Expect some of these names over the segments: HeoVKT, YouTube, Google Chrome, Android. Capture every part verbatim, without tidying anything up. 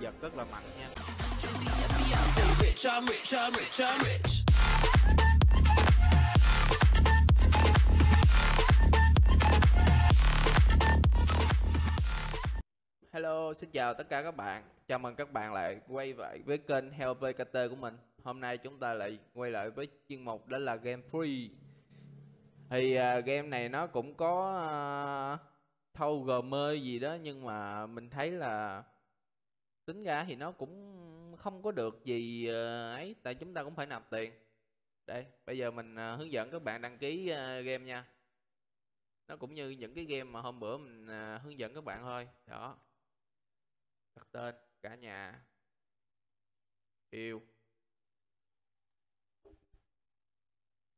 giật rất là mạnh nha. Hello, xin chào tất cả các bạn. Chào mừng các bạn lại quay lại với kênh HeoVKT của mình. Hôm nay chúng ta lại quay lại với chuyên mục đó là game free. Thì uh, game này nó cũng có uh, thâu gồm mơ gì đó, nhưng mà mình thấy là tính ra thì nó cũng không có được gì uh, ấy, tại chúng ta cũng phải nạp tiền. Đây, bây giờ mình uh, hướng dẫn các bạn đăng ký uh, game nha. Nó cũng như những cái game mà hôm bữa mình uh, hướng dẫn các bạn thôi. Đó, đặt tên cả nhà yêu.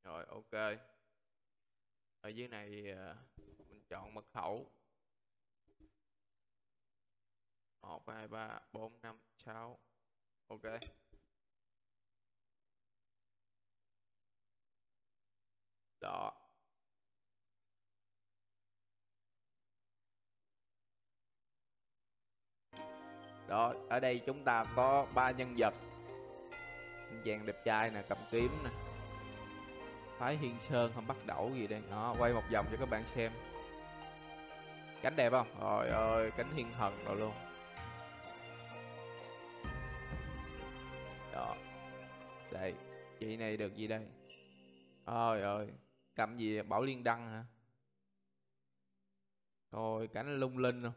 Rồi, ok. Ở dưới này uh, mình chọn mật khẩu một hai ba bốn năm sáu. Ok. Đó. Đó, ở đây chúng ta có ba nhân vật. Anh chàng đẹp trai nè, cầm kiếm nè. Phái Hiên Sơn không bắt đẩu gì đây. Đó, quay một vòng cho các bạn xem. Cánh đẹp không? Trời ơi, cánh Hiên Thần rồi luôn. Đó. Đây, chị này được gì đây? Trời ơi, cầm gì vậy? Bảo Liên Đăng hả? Rồi, cánh lung linh luôn.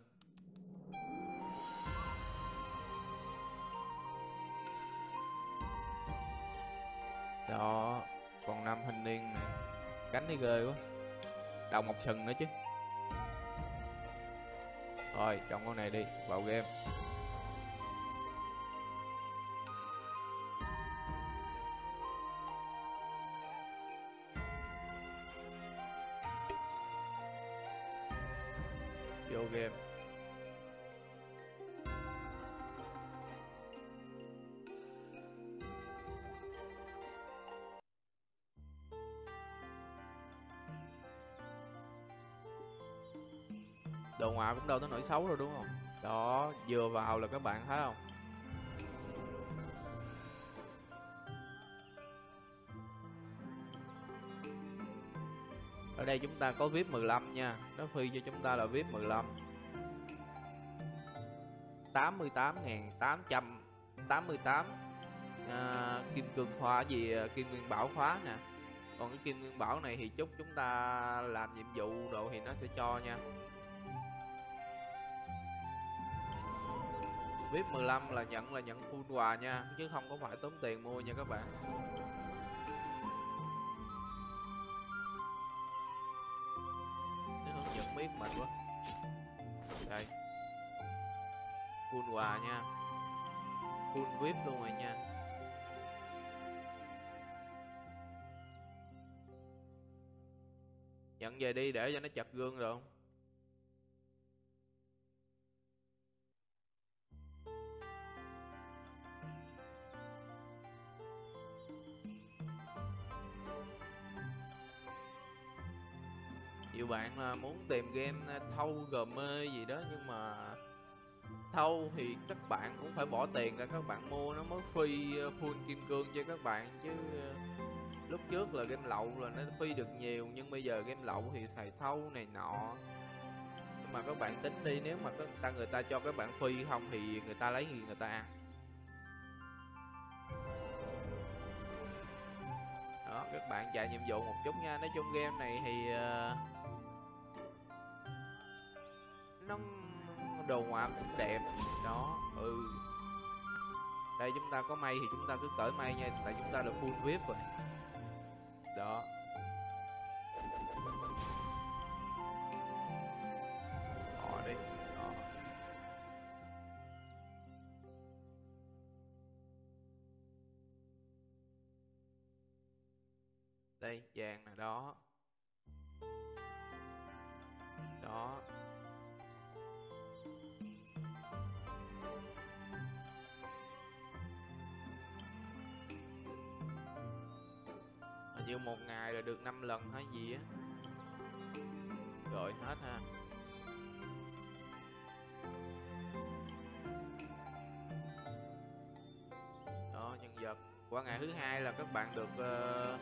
Đó, còn nam thanh niên này, cánh này ghê quá. Đầu mọc sừng nữa chứ. Rồi, chọn con này đi, vào game. Vô game. Đồ ngoại cũng đâu tới nỗi xấu rồi đúng không? Đó, vừa vào là các bạn thấy không? Ở đây chúng ta có vê i pê mười lăm nha. Nó free cho chúng ta là vê i pê mười lăm, tám mươi tám nghìn tám trăm tám mươi tám à, kim cương khóa gì, kim nguyên bảo khóa nè. Còn cái kim nguyên bảo này thì chúc chúng ta làm nhiệm vụ độ thì nó sẽ cho nha. vê i pê mười lăm là nhận là nhận full quà nha, chứ không có phải tốn tiền mua nha các bạn. Nó hướng dẫn biết mệt quá. Đây, full quà nha, full vê i pê luôn rồi nha. Nhận về đi để cho nó chặt gương rồi. Nhiều bạn là muốn tìm game thâu gm gì đó, nhưng mà thâu thì các bạn cũng phải bỏ tiền ra các bạn mua, nó mới free full kim cương cho các bạn. Chứ lúc trước là game lậu là nó free được nhiều, nhưng bây giờ game lậu thì xài thâu này nọ. Nhưng mà các bạn tính đi, nếu mà các ta người ta cho các bạn free không thì người ta lấy gì người ta ăn. Đó, các bạn chạy nhiệm vụ một chút nha. Nói chung game này thì uh... nó đồ họa cũng đẹp đó. Ừ, đây chúng ta có may thì chúng ta cứ cởi may nha, tại chúng ta được full vê i pê rồi đó. Đó đi đó. Đây vàng là đó đó. Như một ngày là được năm lần hay gì á. Rồi hết ha. Qua ngày thứ hai là các bạn được uh,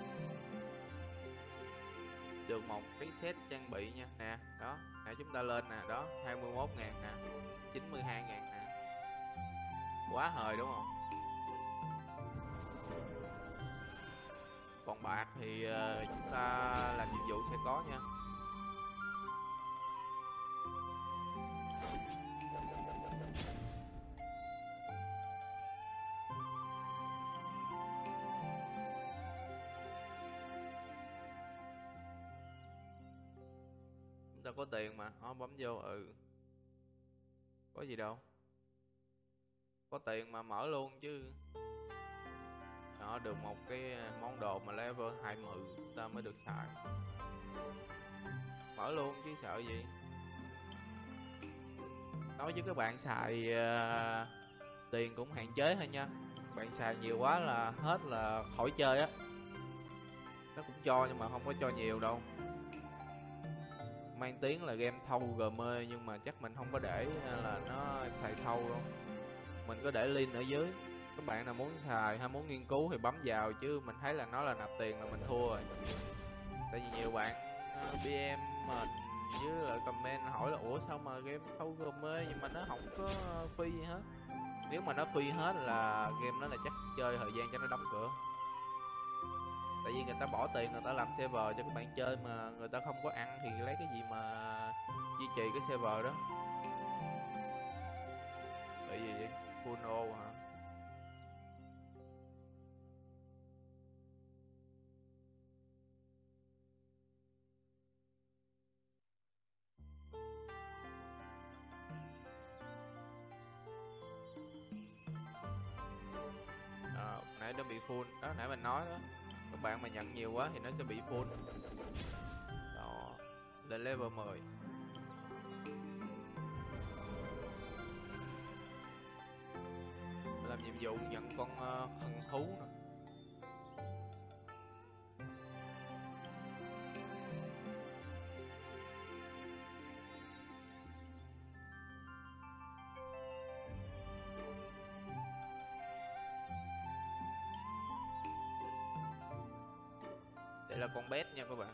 được một cái set trang bị nha nè, đó nãy chúng ta lên nè, đó hai mươi mốt ngàn nè, chín mươi hai ngàn nè, quá hời đúng không? Còn bạc thì uh, chúng ta làm nhiệm vụ sẽ có nha. Chúng ta có tiền mà, nó bấm vô, ừ có gì đâu, có tiền mà mở luôn chứ. Đó, được một cái món đồ mà level hai mươi chúng ta mới được xài, mở luôn chứ sợ gì. Nói với các bạn xài uh, tiền cũng hạn chế thôi nha, bạn xài nhiều quá là hết là khỏi chơi á. Nó cũng cho nhưng mà không có cho nhiều đâu, mang tiếng là game thâu gờ mê nhưng mà chắc mình không có để là nó xài thâu đâu, mình có để link ở dưới. Các bạn nào muốn xài hay muốn nghiên cứu thì bấm vào, chứ mình thấy là nó là nạp tiền là mình thua rồi. Tại vì nhiều bạn pê em mình với lại comment hỏi là ủa sao mà game thâu gờ mê nhưng mà nó không có phi gì hết. Nếu mà nó phi hết là game đó là chắc chơi thời gian cho nó đóng cửa. Tại vì người ta bỏ tiền người ta làm server cho các bạn chơi mà người ta không có ăn thì lấy cái gì mà duy trì cái server đó. Bởi vì vậy Puno hả? À, nãy nó bị full đó, nãy mình nói đó, các bạn mà nhận nhiều quá thì nó sẽ bị full đó. Lên level mười. Làm nhiệm vụ nhận con uh, thần thú nữa. Đây là con bét nha các bạn.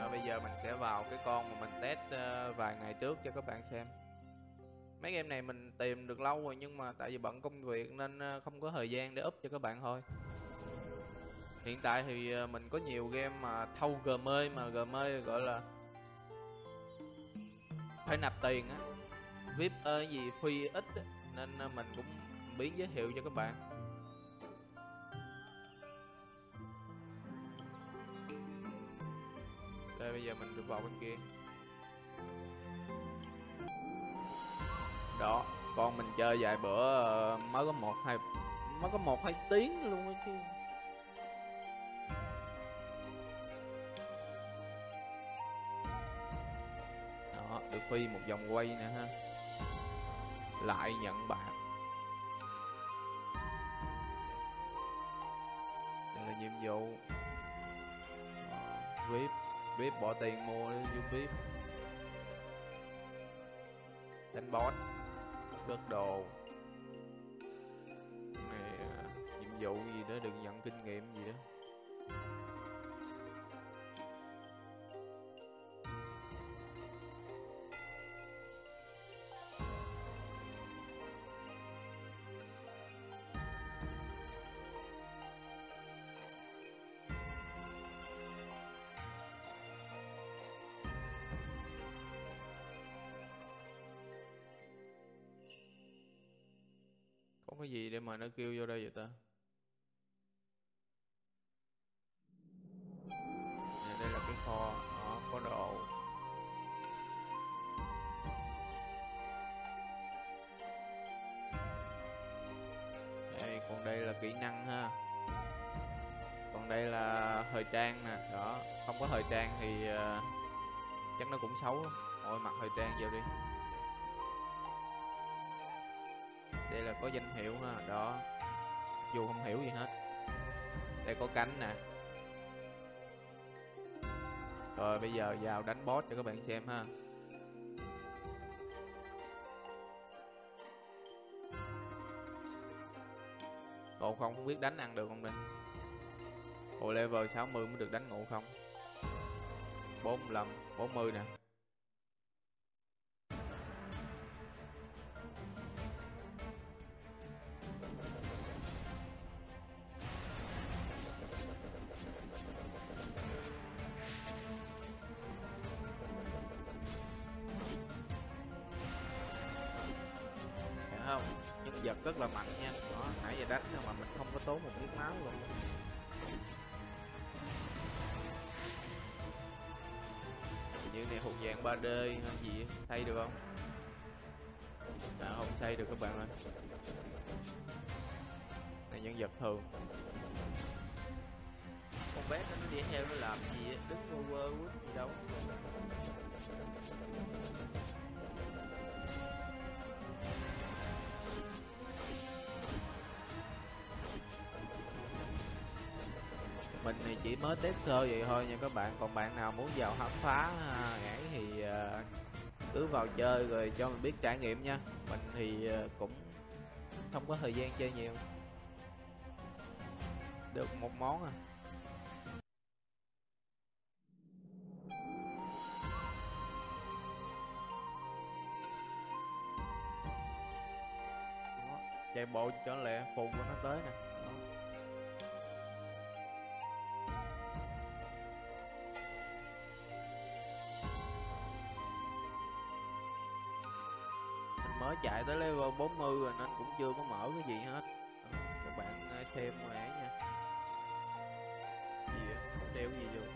Rồi bây giờ mình sẽ vào cái con mà mình test vài ngày trước cho các bạn xem. Mấy game này mình tìm được lâu rồi nhưng mà tại vì bận công việc nên không có thời gian để up cho các bạn thôi. Hiện tại thì mình có nhiều game mà thâu gờ mê, mà gờ mê gọi là phải nạp tiền á, vê i pê ơi gì free ít á, nên mình cũng biến giới thiệu cho các bạn. Đây bây giờ mình được vào bên kia. Đó, con mình chơi vài bữa mới có một hai mới có một hai tiếng luôn á chứ. Được phi một vòng quay nè ha, lại nhận bạc. Đây là nhiệm vụ à, vê i pê vê i pê bỏ tiền mua đi dùng vê i pê, đánh boss gớt đồ này. À, nhiệm vụ gì đó đừng nhận kinh nghiệm gì đó. Có cái gì để mà nó kêu vô đây vậy ta? Này, đây là cái kho, đó, có đồ. Đây, còn đây là kỹ năng ha. Còn đây là thời trang nè, đó. Không có thời trang thì uh, chắc nó cũng xấu lắm. Ôi mặc thời trang vô đi. Đây là có danh hiệu ha, đó, dù không hiểu gì hết. Đây có cánh nè. Rồi bây giờ vào đánh boss cho các bạn xem ha. Ngộ không không biết đánh ăn được không đây. Hồi level sáu mươi mới được đánh ngộ không. Bốn mươi lăm, bốn mươi nè. Không, nhân vật rất là mạnh nha. Đó, nãy giờ đánh mà mình không có tốn một miếng máu luôn. Như này thuộc dạng ba D hay gì thay được không? Đã không thay được các bạn ơi. Này nhân vật thường. Con bé nó đi theo nó làm gì đứng quơ quơ gì đâu. Mình thì chỉ mới test sơ vậy thôi nha các bạn. Còn bạn nào muốn vào khám phá ấy thì cứ vào chơi rồi cho mình biết trải nghiệm nha. Mình thì cũng không có thời gian chơi nhiều. Được một món à. Đó, chạy bộ cho lẹ phù của nó tới nè. Mới chạy tới level bốn mươi rồi nên cũng chưa có mở cái gì hết. Ừ, các bạn xem mà ấy nha. Gì vậy? Đeo gì vậy?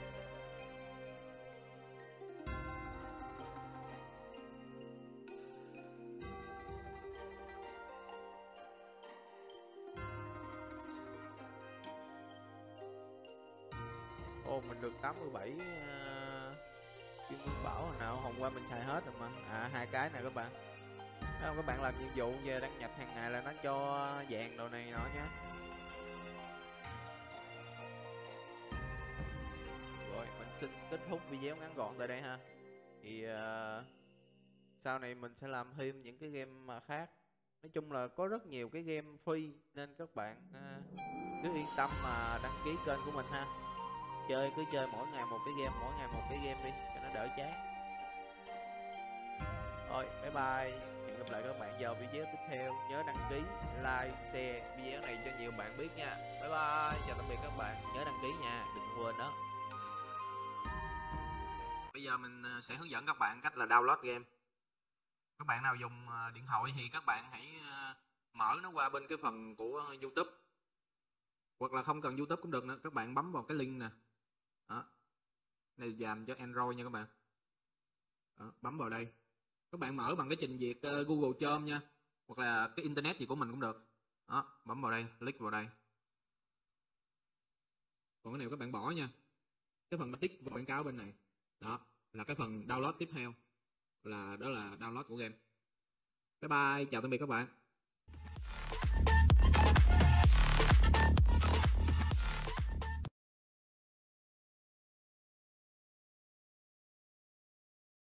Ô, mình được tám mươi bảy uh, chuyên môn bảo hồi nào hôm qua mình xài hết rồi mà. À, hai cái nè các bạn. Nếu các bạn làm nhiệm vụ về đăng nhập hàng ngày là nó cho vàng đồ này nọ nhé. Rồi mình xin kết thúc video ngắn gọn tại đây ha. Thì uh, sau này mình sẽ làm thêm những cái game khác. Nói chung là có rất nhiều cái game free nên các bạn uh, cứ yên tâm mà đăng ký kênh của mình ha. Chơi cứ chơi mỗi ngày một cái game, mỗi ngày một cái game đi cho nó đỡ chán. Rồi bye bye. Gặp lại các bạn vào video tiếp theo. Nhớ đăng ký, like, share video này cho nhiều bạn biết nha. Bye bye, chào tạm biệt các bạn. Nhớ đăng ký nha, đừng quên đó. Bây giờ mình sẽ hướng dẫn các bạn cách là download game. Các bạn nào dùng điện thoại thì các bạn hãy mở nó qua bên cái phần của YouTube. Hoặc là không cần YouTube cũng được nữa. Các bạn bấm vào cái link nè. Đó. Này dành cho Android nha các bạn. Đó, bấm vào đây. Các bạn mở bằng cái trình duyệt Google Chrome nha. Hoặc là cái Internet gì của mình cũng được. Đó, bấm vào đây, click vào đây. Còn cái này các bạn bỏ nha. Cái phần tích và quảng cáo bên này. Đó, là cái phần download tiếp theo. Là, đó là download của game. Bye bye, chào tạm biệt các bạn.